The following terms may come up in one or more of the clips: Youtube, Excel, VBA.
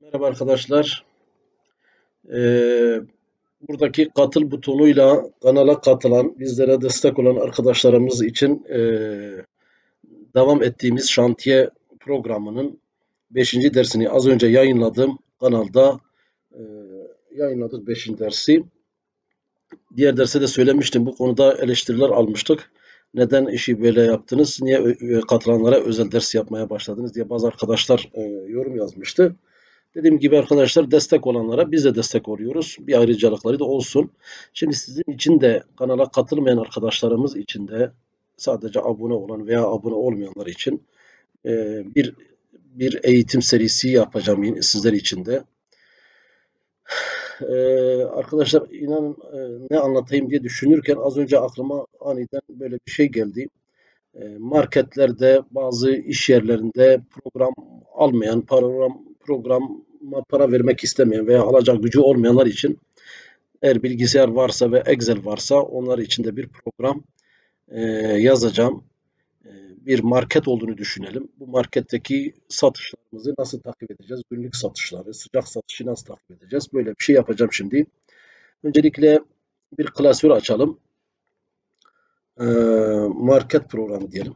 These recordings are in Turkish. Merhaba arkadaşlar. Buradaki katıl butonuyla kanala katılan, bizlere destek olan arkadaşlarımız için devam ettiğimiz şantiye programının 5. dersini az önce yayınladım. Kanalda yayınladık 5. dersi. Diğer derste de söylemiştim, bu konuda eleştiriler almıştık. Neden işi böyle yaptınız, niye katılanlara özel ders yapmaya başladınız diye bazı arkadaşlar yorum yazmıştı. Dediğim gibi arkadaşlar, destek olanlara biz de destek oluyoruz. Bir ayrıcalıkları da olsun. Şimdi sizin için de, kanala katılmayan arkadaşlarımız için de, sadece abone olan veya abone olmayanlar için bir eğitim serisi yapacağım yine sizler için de. Arkadaşlar inanın ne anlatayım diye düşünürken az önce aklıma aniden böyle bir şey geldi. Marketlerde, bazı iş yerlerinde program almayan, programa para vermek istemeyen veya alacak gücü olmayanlar için, eğer bilgisayar varsa ve Excel varsa onlar için de bir program yazacağım. Bir market olduğunu düşünelim. Bu marketteki satışlarımızı nasıl takip edeceğiz? Günlük satışları, sıcak satışı nasıl takip edeceğiz? Böyle bir şey yapacağım şimdi. Öncelikle bir klasör açalım. Market programı diyelim.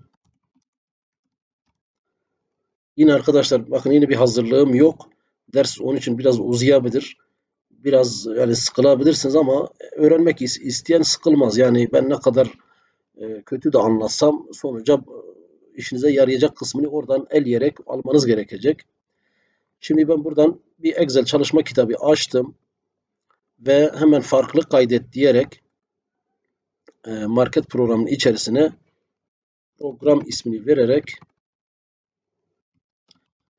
Yine arkadaşlar bakın, yine bir hazırlığım yok. Ders onun için biraz uzayabilir. Biraz yani sıkılabilirsiniz ama öğrenmek isteyen sıkılmaz. Yani ben ne kadar kötü de anlatsam sonuca işinize yarayacak kısmını oradan eleyerek almanız gerekecek. Şimdi ben buradan bir Excel çalışma kitabı açtım ve hemen farklı kaydet diyerek market programının içerisine program ismini vererek,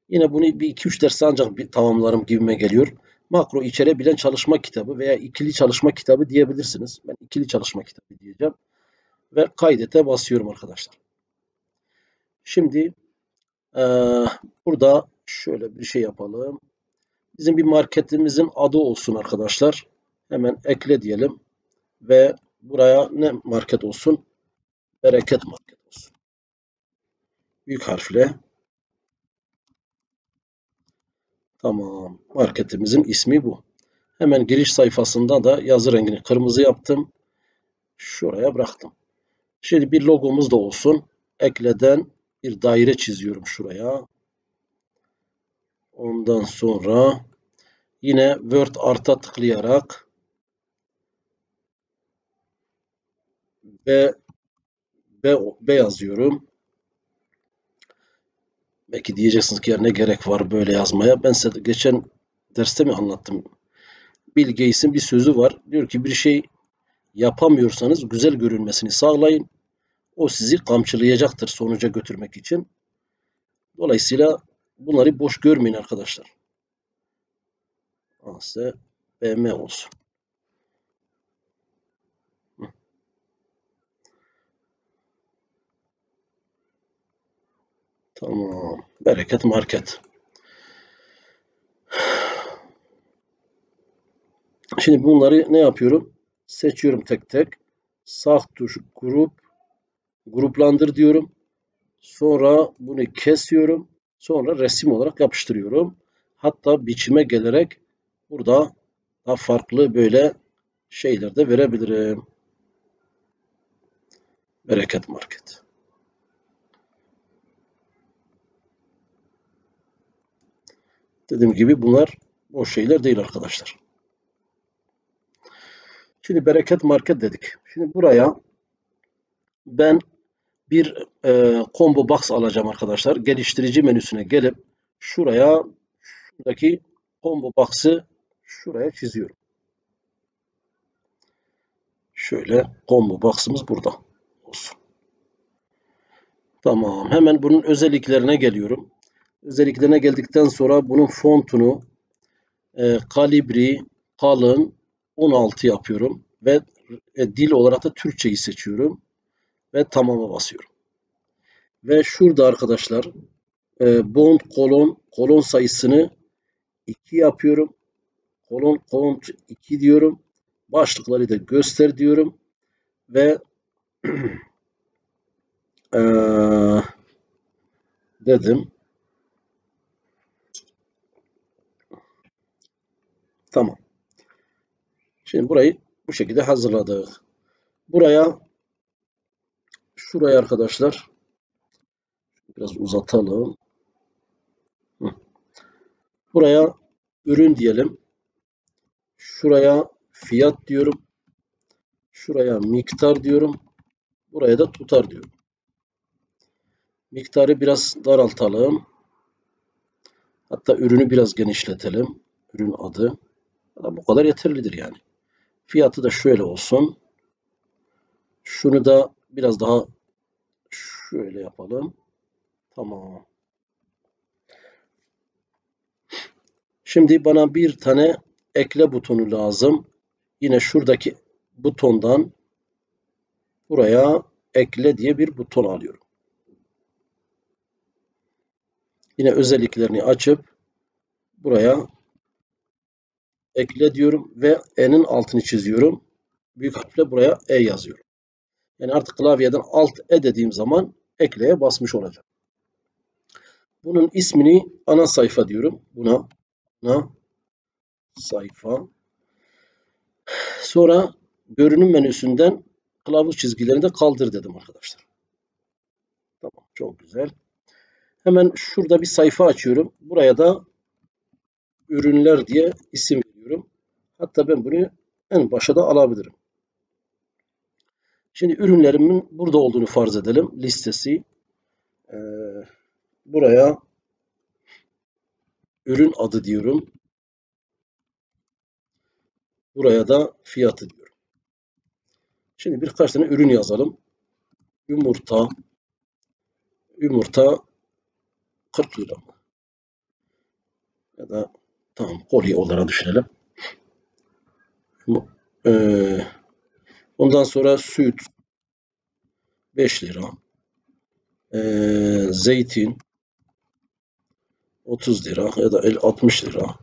yine bunu bir 2-3 derste ancak bir tamamlarım gibime geliyor. Makro içerebilen çalışma kitabı veya ikili çalışma kitabı diyebilirsiniz. Ben ikili çalışma kitabı diyeceğim. Ve kaydete basıyorum arkadaşlar. Şimdi burada şöyle bir şey yapalım. Bizim bir marketimizin adı olsun arkadaşlar. Hemen ekle diyelim. Ve buraya ne market olsun? Bereket Market olsun. Büyük harfle. Tamam. Marketimizin ismi bu. Hemen giriş sayfasında da yazı rengini kırmızı yaptım. Şuraya bıraktım. Şimdi bir logomuz da olsun. Ekleden bir daire çiziyorum şuraya. Ondan sonra yine Word Art'a tıklayarak B yazıyorum. Belki diyeceksiniz ki ya ne gerek var böyle yazmaya. Ben size geçen derste mi anlattım? Bill Gates'in bir sözü var. Diyor ki bir şey yapamıyorsanız güzel görünmesini sağlayın. O sizi kamçılayacaktır sonuca götürmek için. Dolayısıyla bunları boş görmeyin arkadaşlar. AS, BM olsun. Tamam. Bereket Market. Şimdi bunları ne yapıyorum? Seçiyorum tek tek. Sağ tuş gruplandır diyorum. Sonra bunu kesiyorum. Sonra resim olarak yapıştırıyorum. Hatta biçime gelerek burada daha farklı böyle şeyler de verebilirim. Bereket Market. Dediğim gibi bunlar boş şeyler değil arkadaşlar. Şimdi Bereket Market dedik. Şimdi buraya ben bir combo box alacağım arkadaşlar. Geliştirici menüsüne gelip şuraya, şuradaki combo box'ı şuraya çiziyorum. Şöyle combo box'ımız burada olsun. Tamam. Hemen bunun özelliklerine geliyorum. Özelliklerine geldikten sonra bunun fontunu kalibri kalın 16 yapıyorum ve dil olarak da Türkçeyi seçiyorum ve tamama basıyorum. Ve şurada arkadaşlar bond kolon sayısını 2 yapıyorum. Kolon 2 diyorum. Başlıkları da göster diyorum. Ve dedim. Tamam. Şimdi burayı bu şekilde hazırladık. Şuraya arkadaşlar biraz uzatalım. Buraya ürün diyelim. Şuraya fiyat diyorum. Şuraya miktar diyorum. Buraya da tutar diyorum. Miktarı biraz daraltalım. Hatta ürünü biraz genişletelim. Ürün adı. Bu kadar yeterlidir yani. Fiyatı da şöyle olsun. Şunu da biraz daha şöyle yapalım. Tamam. Şimdi bana bir tane ekle butonu lazım. Yine şuradaki butondan buraya ekle diye bir buton alıyorum. Yine özelliklerini açıp buraya ekle diyorum ve E'nin altını çiziyorum. Büyük harfle buraya E yazıyorum. Yani artık klavyeden Alt E dediğim zaman ekleye basmış olacağım. Bunun ismini ana sayfa diyorum. Buna sayfa. Sonra görünüm menüsünden kılavuz çizgilerini de kaldır dedim arkadaşlar. Tamam, çok güzel. Hemen şurada bir sayfa açıyorum. Buraya da ürünler diye isim veriyorum. Hatta ben bunu en başa da alabilirim. Şimdi ürünlerimin burada olduğunu farz edelim. Listesi. Buraya ürün adı diyorum. Buraya da fiyatı diyorum. Şimdi birkaç tane ürün yazalım. Yumurta. Yumurta 40 lira mı? Ya da tamam, kolye olarak düşünelim. Ondan sonra süt 5 lira. Zeytin 30 lira ya da 60 lira.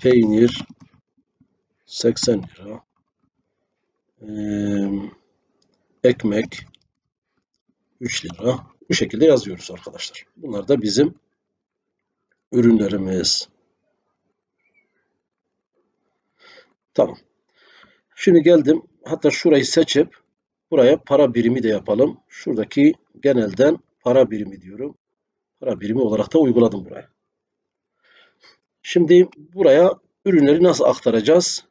Peynir 80 lira. Ekmek 3 lira. Bu şekilde yazıyoruz arkadaşlar. Bunlar da bizim ürünlerimiz. Tamam. Şimdi geldim. Hatta şurayı seçip buraya para birimi de yapalım. Şuradaki genelden para birimi diyorum. Para birimi olarak da uyguladım buraya. Şimdi buraya ürünleri nasıl aktaracağız?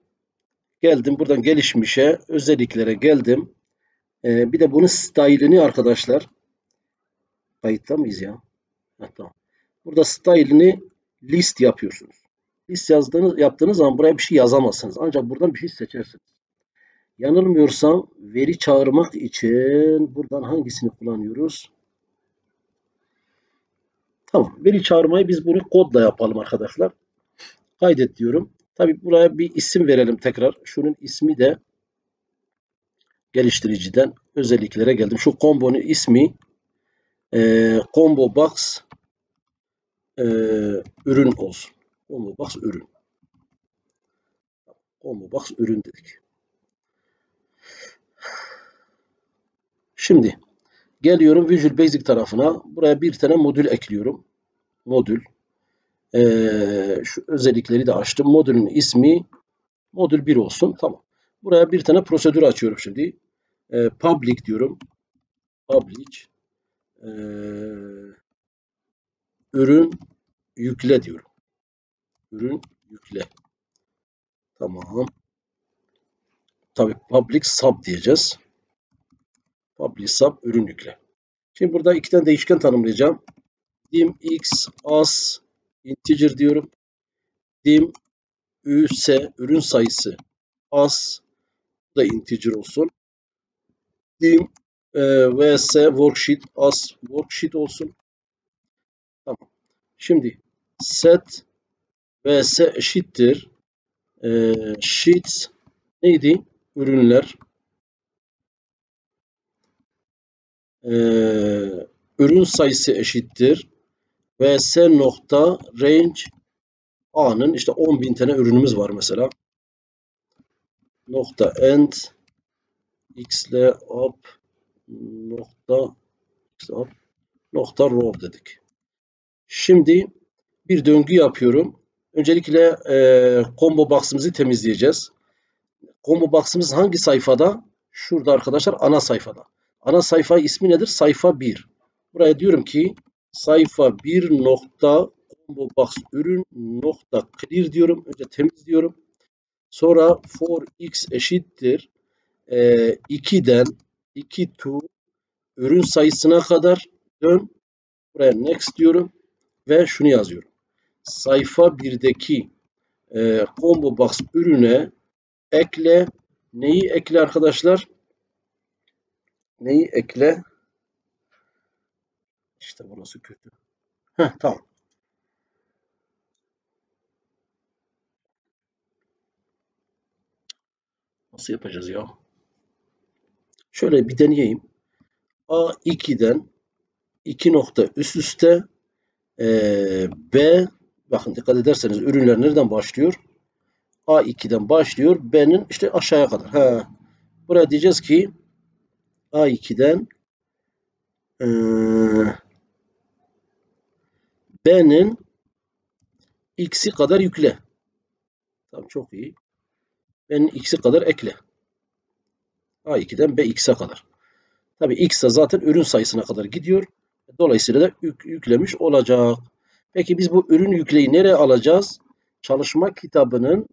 Geldim buradan gelişmişe, özelliklere geldim. Bir de bunun style'ini arkadaşlar. Kayıtta mıyız ya? Tamam. Burada style'ini list yapıyorsunuz. List yaptığınız zaman buraya bir şey yazamazsınız. Ancak buradan bir şey seçersiniz. Yanılmıyorsam veri çağırmak için buradan hangisini kullanıyoruz? Tamam. Veri çağırmayı biz bunu kodla yapalım arkadaşlar. Kaydet diyorum. Tabii buraya bir isim verelim tekrar. Şunun ismi de geliştiriciden özelliklere geldim. Şu kombonun ismi combo box ürün olsun. Combo box ürün. Combo box ürün dedik. Şimdi geliyorum Visual Basic tarafına. Buraya bir tane modül ekliyorum. Modül. Şu özellikleri de açtım. Modülün ismi modül 1 olsun. Tamam. Buraya bir tane prosedür açıyorum şimdi. Public diyorum. Public. Ürün yükle diyorum. Ürün yükle. Tamam. Tabii public sub diyeceğiz. Public sub ürün yükle. Şimdi burada iki tane değişken tanımlayacağım. Dim x as integer diyorum. Dim üs ürün sayısı. As da integer olsun. Dim vs worksheet as worksheet olsun. Tamam. Şimdi set vs eşittir sheets neydi? Ürünler. Ürün sayısı eşittir vs nokta range a'nın işte 10.000 tane ürünümüz var mesela. Nokta end x'le up nokta row dedik. Şimdi bir döngü yapıyorum. Öncelikle combo box'ımızı temizleyeceğiz. Combo box'ımız hangi sayfada? Şurada arkadaşlar, ana sayfada. Ana sayfa ismi nedir? Sayfa 1. Buraya diyorum ki sayfa 1 nokta combo box ürün nokta clear diyorum. Önce temizliyorum. Sonra for x eşittir 2'den 2 to ürün sayısına kadar dön. Buraya next diyorum ve şunu yazıyorum. Sayfa 1'deki combo box ürüne ekle. Neyi ekle arkadaşlar? Neyi ekle? İşte burası kötü. Heh, tamam. Nasıl yapacağız ya? Şöyle bir deneyeyim. A2'den 2 nokta üst üste B, bakın dikkat ederseniz ürünler nereden başlıyor? A2'den başlıyor. B'nin işte aşağıya kadar. Ha. Buraya diyeceğiz ki A2'den B'nin X'i kadar yükle. Tamam, çok iyi. B'nin X'i kadar ekle. A2'den B X'e kadar. Tabii X'e zaten ürün sayısına kadar gidiyor. Dolayısıyla da yüklemiş olacak. Peki biz bu ürün yükleyi nereye alacağız? Çalışma kitabının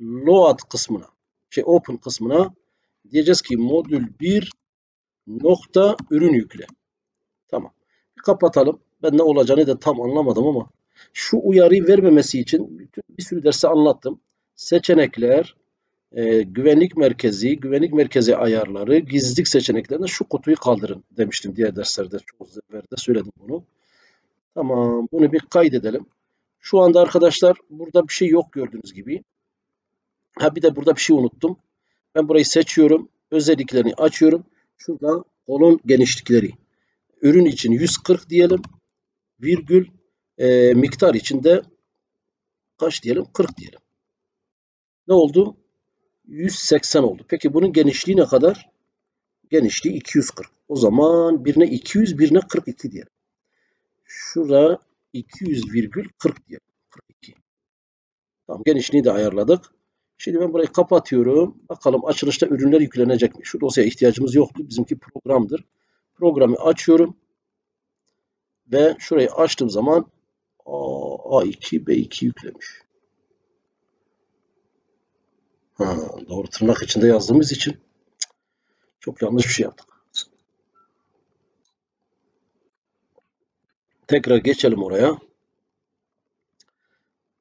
load kısmına, open kısmına diyeceğiz ki modül 1 nokta ürün yükle. Tamam. Kapatalım. Ben ne olacağını da tam anlamadım ama şu uyarıyı vermemesi için bir sürü dersi anlattım. Seçenekler, güvenlik merkezi ayarları, gizlilik seçeneklerinde şu kutuyu kaldırın demiştim diğer derslerde. Çok zevkle söyledim bunu. Tamam. Bunu bir kaydedelim. Şu anda arkadaşlar burada bir şey yok gördüğünüz gibi. Ha, bir de burada bir şey unuttum. Ben burayı seçiyorum. Özelliklerini açıyorum. Şurada kolon genişlikleri. Ürün için 140 diyelim. Virgül miktar için de kaç diyelim? 40 diyelim. Ne oldu? 180 oldu. Peki bunun genişliği ne kadar? Genişliği 240. O zaman birine 200, birine 42 diyelim. Şurada 200,40 diyelim. 42. Tamam, genişliği de ayarladık. Şimdi ben burayı kapatıyorum. Bakalım açılışta ürünler yüklenecek mi? Şu dosyaya ihtiyacımız yoktu. Bizimki programdır. Programı açıyorum. Ve şurayı açtığım zaman A2, B2 yüklemiş. Ha, doğru tırnak içinde yazdığımız için çok yanlış bir şey yaptık. Tekrar geçelim oraya.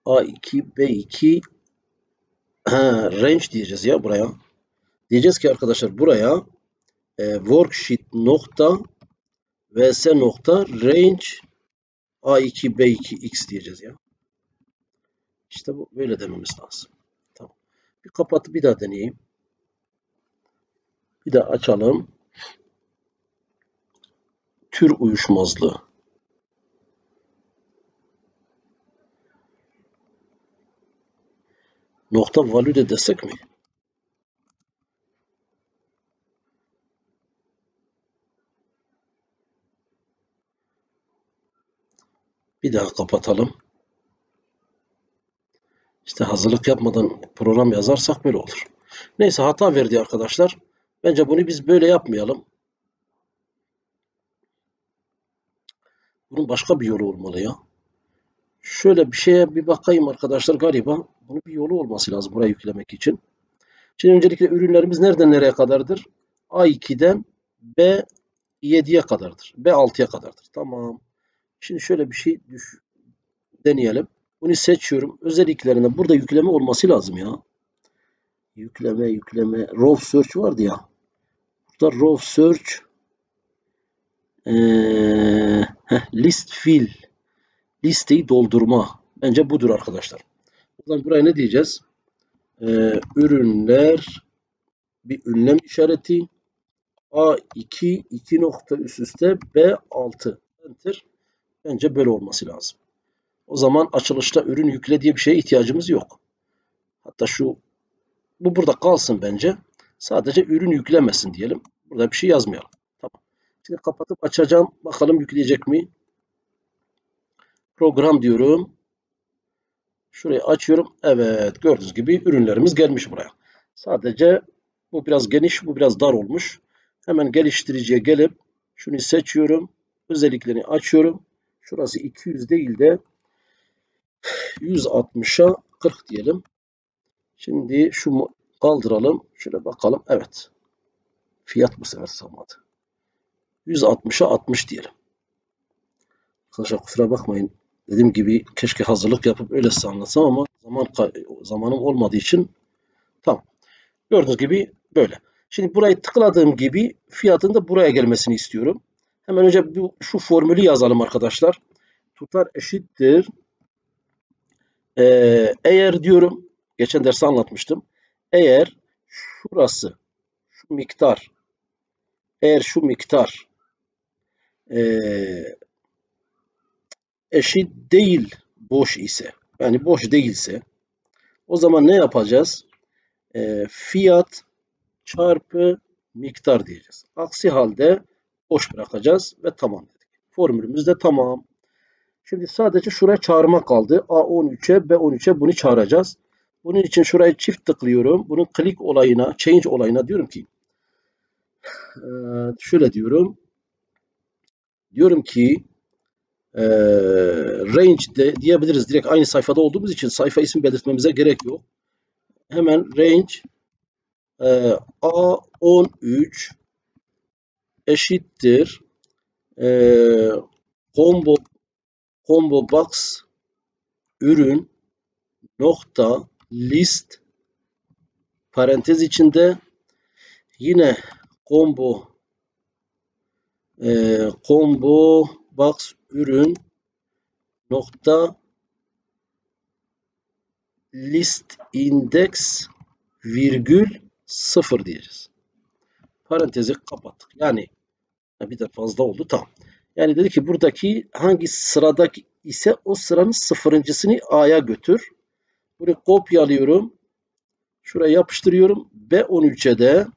A2, B2 range diyeceğiz ya buraya. Diyeceğiz ki arkadaşlar buraya worksheet nokta vs nokta range A2, B2, X diyeceğiz ya. İşte bu, böyle dememiz lazım. Tamam. Bir kapatıp bir daha deneyeyim. Bir daha açalım. Tür uyuşmazlığı. Nokta value de desek mi? Bir daha kapatalım. İşte hazırlık yapmadan program yazarsak böyle olur. Neyse, hata verdi arkadaşlar. Bence bunu biz böyle yapmayalım. Bunun başka bir yolu olmalı ya. Şöyle bir şeye bir bakayım arkadaşlar, galiba bunun bir yolu olması lazım buraya yüklemek için. Şimdi öncelikle ürünlerimiz nereden nereye kadardır? A2'den B7'ye kadardır. B6'ya kadardır. Tamam. Şimdi şöyle bir şey deneyelim. Bunu seçiyorum. Özelliklerinde burada yükleme olması lazım ya. Yükleme. Raw search vardı ya. Burada raw search list fill. Listeyi doldurma. Bence budur arkadaşlar. Buradan buraya ne diyeceğiz? Ürünler bir ünlem işareti A2 2 nokta üst üste B6 enter. Bence böyle olması lazım. O zaman açılışta ürün yükle diye bir şeye ihtiyacımız yok. Hatta bu burada kalsın bence. Sadece ürün yüklemesin diyelim. Burada bir şey yazmayalım. Tamam. Şimdi kapatıp açacağım. Bakalım yükleyecek mi? Program diyorum. Şurayı açıyorum. Evet, gördüğünüz gibi ürünlerimiz gelmiş buraya. Sadece bu biraz geniş, bu biraz dar olmuş. Hemen geliştiriciye gelip şunu seçiyorum. Özelliklerini açıyorum. Şurası 200 değil de 160'a 40 diyelim. Şimdi şu kaldıralım. Şöyle bakalım. Evet. Fiyat bu sefer sığmadı. 160'a 60 diyelim. Arkadaşlar kusura bakmayın. Dediğim gibi keşke hazırlık yapıp öyle size anlatsam ama zamanım olmadığı için tamam. Gördüğünüz gibi böyle. Şimdi burayı tıkladığım gibi fiyatın da buraya gelmesini istiyorum. Hemen önce şu formülü yazalım arkadaşlar. Tutar eşittir. Eğer diyorum. Geçen derste anlatmıştım. Eğer şurası şu miktar eşit değil boş ise, yani boş değilse o zaman ne yapacağız? Fiyat çarpı miktar diyeceğiz. Aksi halde boş bırakacağız ve tamam dedik. Formülümüz de tamam. Şimdi sadece şuraya çağırma kaldı. A13'e, B13'e bunu çağıracağız. Bunun için şuraya çift tıklıyorum. Bunun click olayına, change olayına diyorum ki şöyle diyorum. Diyorum ki range de diyebiliriz. Direkt aynı sayfada olduğumuz için sayfa isim belirtmemize gerek yok. Hemen range A13 eşittir combo box ürün nokta list parantez içinde yine combo box ürün nokta list index virgül 0 diyeceğiz. Parantezi kapattık. Yani bir de fazla oldu. Tamam. Yani dedi ki buradaki hangi sıradaki ise o sıranın 0.'sını A'ya götür. Bunu kopyalıyorum. Şuraya yapıştırıyorum. B13'e de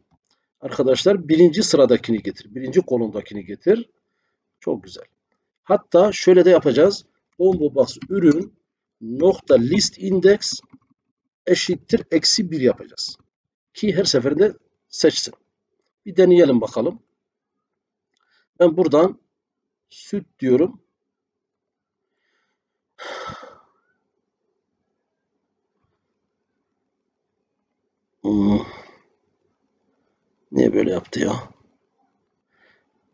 arkadaşlar 1. sıradakini getir. 1. kolumdakini getir. Çok güzel. Hatta şöyle de yapacağız. Combo box ürün nokta list index eşittir -1 yapacağız. Ki her seferinde seçsin. Bir deneyelim bakalım. Ben buradan süt diyorum. Niye böyle yaptı ya?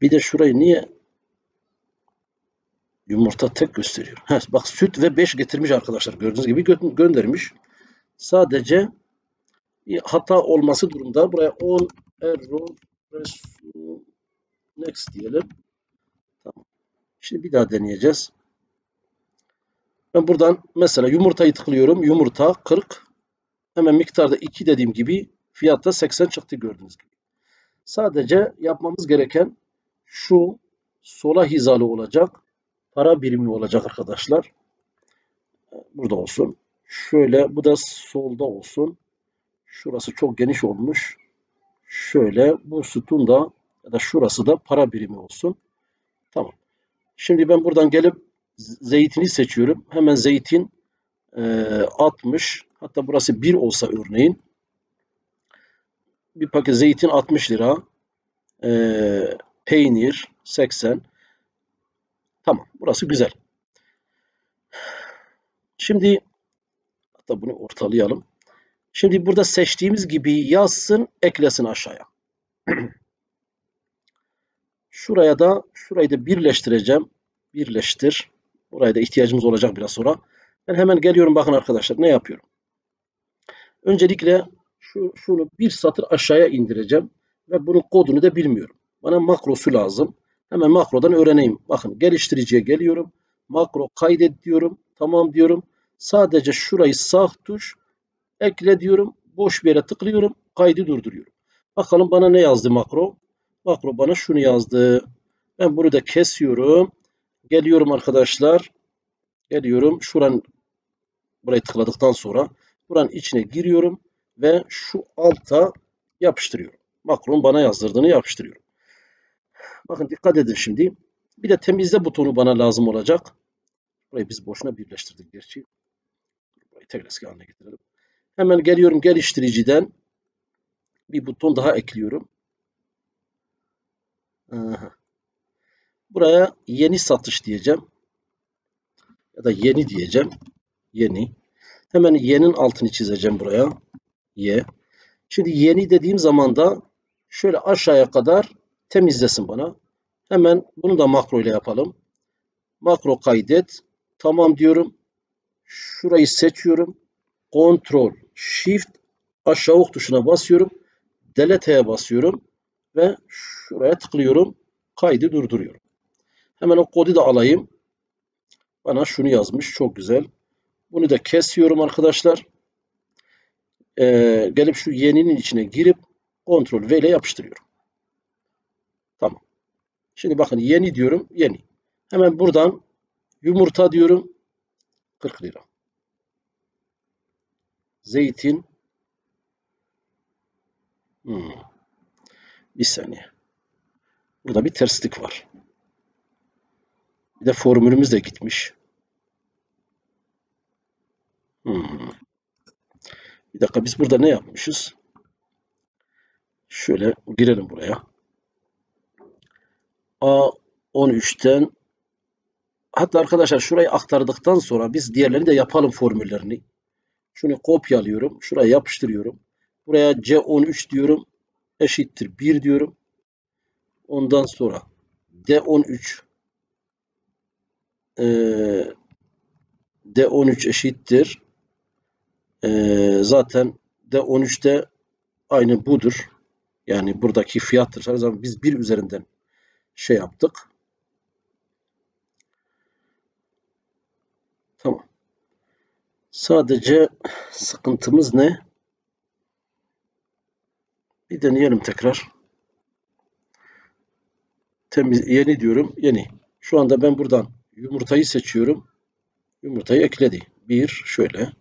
Bir de şurayı niye yumurta tek gösteriyor? Ha, bak süt ve 5 getirmiş arkadaşlar. Gördüğünüz gibi göndermiş. Sadece bir hata olması durumda. Buraya on error next diyelim. Tamam. Şimdi bir daha deneyeceğiz. Ben buradan mesela yumurtayı tıklıyorum. Yumurta 40. Hemen miktarda 2 dediğim gibi fiyatta 80 çıktı gördüğünüz gibi. Sadece yapmamız gereken şu sola hizalı olacak. Para birimi olacak arkadaşlar. Burada olsun. Şöyle bu da solda olsun. Şurası çok geniş olmuş. Şöyle bu sütun da ya da şurası da para birimi olsun. Tamam. Şimdi ben buradan gelip zeytini seçiyorum. Hemen zeytin 60. Hatta burası 1 olsa örneğin. Bir paket zeytin 60 lira. Peynir 80. Tamam. Burası güzel. Şimdi hatta bunu ortalayalım. Şimdi burada seçtiğimiz gibi yazsın, eklesin aşağıya. Şuraya da, şurayı da birleştireceğim. Birleştir. Buraya da ihtiyacımız olacak biraz sonra. Ben hemen geliyorum. Bakın arkadaşlar ne yapıyorum. Öncelikle şunu bir satır aşağıya indireceğim. Ve bunun kodunu da bilmiyorum. Bana makrosu lazım. Hemen makrodan öğreneyim. Bakın geliştiriciye geliyorum. Makro kaydet diyorum. Tamam diyorum. Sadece şurayı sağ tuş. Ekle diyorum. Boş bir yere tıklıyorum. Kaydı durduruyorum. Bakalım bana ne yazdı makro. Makro bana şunu yazdı. Ben bunu da kesiyorum. Geliyorum arkadaşlar. Geliyorum. Burayı tıkladıktan sonra buranın içine giriyorum. Ve şu alta yapıştırıyorum. Makron bana yazdırdığını yapıştırıyorum. Bakın dikkat edin şimdi. Bir de temizle butonu bana lazım olacak. Burayı biz boşuna birleştirdik gerçi. Burayı tek risk haline getirelim. Hemen geliyorum geliştiriciden. Bir buton daha ekliyorum. Aha. Buraya yeni satış diyeceğim. Ya da yeni diyeceğim. Yeni. Hemen yeninin altını çizeceğim buraya. Y. Şimdi yeni dediğim zaman da şöyle aşağıya kadar temizlesin bana. Hemen bunu da makro ile yapalım. Makro kaydet. Tamam diyorum. Şurayı seçiyorum. Ctrl Shift aşağı ok tuşuna basıyorum. Delete'ye basıyorum. Ve şuraya tıklıyorum. Kaydı durduruyorum. Hemen o kodu da alayım. Bana şunu yazmış. Çok güzel. Bunu da kesiyorum arkadaşlar. Gelip şu yeninin içine girip Ctrl V ile yapıştırıyorum. Tamam. Şimdi bakın yeni diyorum. Yeni. Hemen buradan yumurta diyorum. 40 lira. Zeytin. Bir saniye. Burada bir terslik var. Bir de formülümüz de gitmiş. Bir dakika, biz burada ne yapmışız? Şöyle girelim buraya. A13'ten hatta arkadaşlar şurayı aktardıktan sonra biz diğerlerini de yapalım formüllerini. Şunu kopyalıyorum. Şuraya yapıştırıyorum. Buraya C13 diyorum. Eşittir 1 diyorum. Ondan sonra D13 D13 eşittir. Zaten D13'te aynı budur. Yani buradaki fiyattır. O zaman biz 1 üzerinden şey yaptık. Tamam. Sadece sıkıntımız ne? Bir deneyelim tekrar. Temiz, yeni diyorum. Yeni. Şu anda ben buradan yumurtayı seçiyorum. Yumurtayı ekledi. Bir şöyle.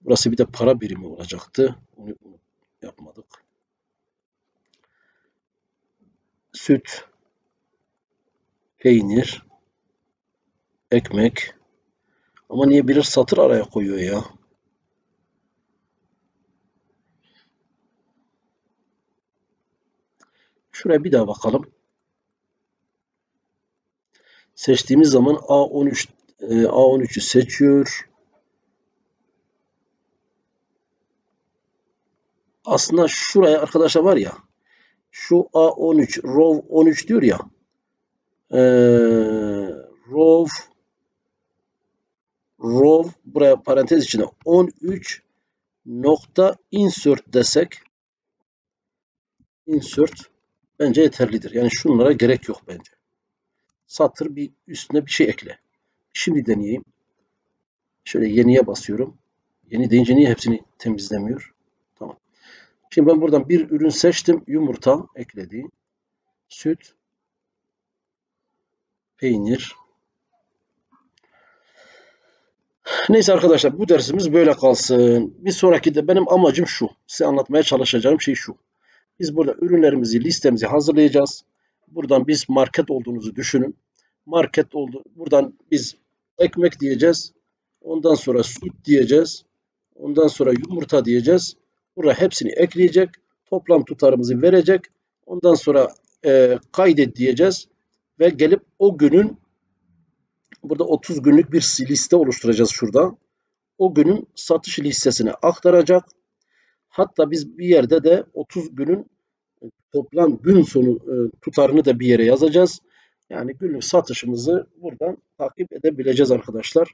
Burası bir de para birimi olacaktı. Onu yapmadık. Süt, peynir, ekmek. Ama niye birer satır araya koyuyor ya? Şuraya bir daha bakalım. Seçtiğimiz zaman A13'ü seçiyor. Aslında şuraya arkadaşlar var ya, şu A13 row 13 diyor ya, row buraya parantez içine 13 nokta insert desek, insert bence yeterlidir. Yani şunlara gerek yok bence. Satır bir üstüne bir şey ekle. Şimdi deneyeyim. Şöyle yeniye basıyorum. Yeni deyince niye hepsini temizlemiyor? Tamam. Şimdi ben buradan bir ürün seçtim. Yumurta ekledi. Süt. Peynir. Neyse arkadaşlar, bu dersimiz böyle kalsın. Bir sonraki de benim amacım şu. Size anlatmaya çalışacağım şey şu. Biz burada ürünlerimizi, listemizi hazırlayacağız. Buradan biz market olduğunuzu düşünün. Market oldu. Buradan biz ekmek diyeceğiz. Ondan sonra süt diyeceğiz. Ondan sonra yumurta diyeceğiz. Buraya hepsini ekleyecek. Toplam tutarımızı verecek. Ondan sonra kaydet diyeceğiz. Ve gelip o günün burada 30 günlük bir liste oluşturacağız şurada. O günün satış listesine aktaracak. Hatta biz bir yerde de 30 günün toplam gün sonu tutarını da bir yere yazacağız. Yani günlük satışımızı buradan takip edebileceğiz arkadaşlar.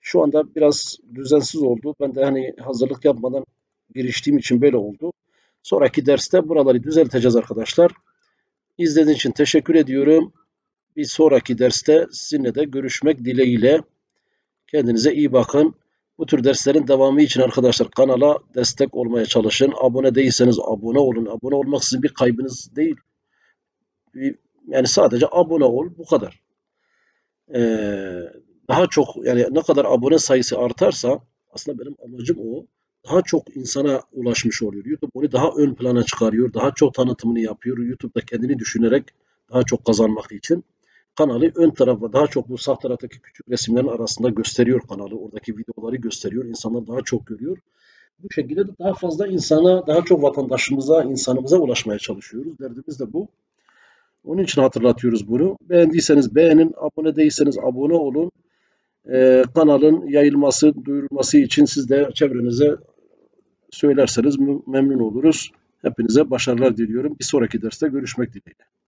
Şu anda biraz düzensiz oldu. Ben de hani hazırlık yapmadan giriştiğim için böyle oldu. Sonraki derste buraları düzelteceğiz arkadaşlar. İzlediğiniz için teşekkür ediyorum. Bir sonraki derste sizinle de görüşmek dileğiyle. Kendinize iyi bakın. Bu tür derslerin devamı için arkadaşlar kanala destek olmaya çalışın. Abone değilseniz abone olun. Abone olmak sizin bir kaybınız değil. Yani sadece abone ol, bu kadar. Daha çok, yani ne kadar abone sayısı artarsa, aslında benim amacım o. Daha çok insana ulaşmış oluyor. YouTube onu daha ön plana çıkarıyor. Daha çok tanıtımını yapıyor. YouTube'da kendini düşünerek daha çok kazanmak için. Kanalı ön tarafa daha çok bu sağ taraftaki küçük resimlerin arasında gösteriyor kanalı. Oradaki videoları gösteriyor. İnsanlar daha çok görüyor. Bu şekilde de daha fazla insana, daha çok vatandaşımıza, insanımıza ulaşmaya çalışıyoruz. Derdimiz de bu. Onun için hatırlatıyoruz bunu. Beğendiyseniz beğenin, abone değilseniz abone olun. Kanalın yayılması, duyurulması için siz de çevrenize söylerseniz memnun oluruz. Hepinize başarılar diliyorum. Bir sonraki derste görüşmek dileğiyle.